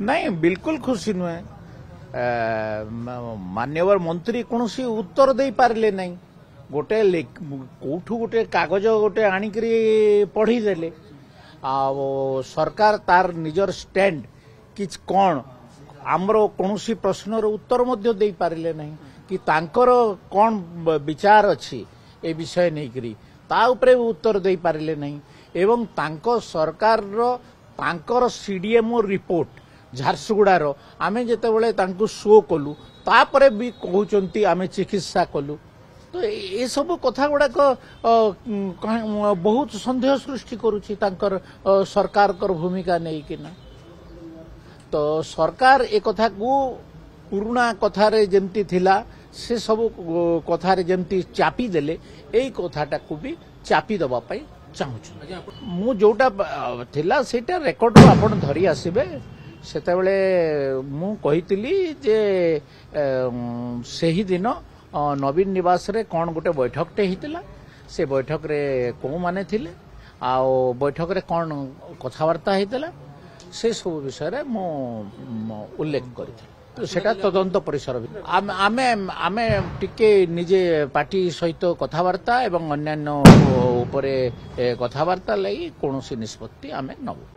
नहीं बिल्कुल खुशी नुहे मान्यवर मंत्री कौन सी उत्तर दे पारे ना गोटे कौठ गोटे कागज गोटे आणिकी पढ़ीदे सरकार तार निजर स्टैंड कि कौन आमर कौन सी प्रश्नर उत्तर दे पारे ना कि कौन विचार अच्छी ए विषय नहीं करी ताऊपर उत्तर दे पारे ना एवं तांको सरकार रो सीडीएमओ रिपोर्ट झारसुगुड़ार आम जिते तांको शो कलु तापर भी कहते आम चिकित्सा कलु तो ये सब कथा गुड़ाक बहुत सन्देह सृष्टि करुची सरकार कर भूमिका नहीं कि ना तो सरकार ए कथा को पुराना कथारे जमती थिला से सब कथारे जमती चापी देले एई कथाटा को भी चापी दबा पाई चाहूँ मु जोटा थिला सेटा रेकर्ड आपण धरी आसीबे सेतेबेले मु कहितली जे सही दिन नवीन निवास रे कौन गोटे बैठकटे होता से बैठक रे कौ माने थिले आउ बैठक रे कौन कथबार्ता होता से सब विषय मु उल्लेख करी तो सेटा तदंत परिसर आमे टिके निजे पार्टी सहित कथबार्ता एवं अन्यान्य उपरे कथबार्ता लगी कौन सी निष्पत्ति आमे नबु।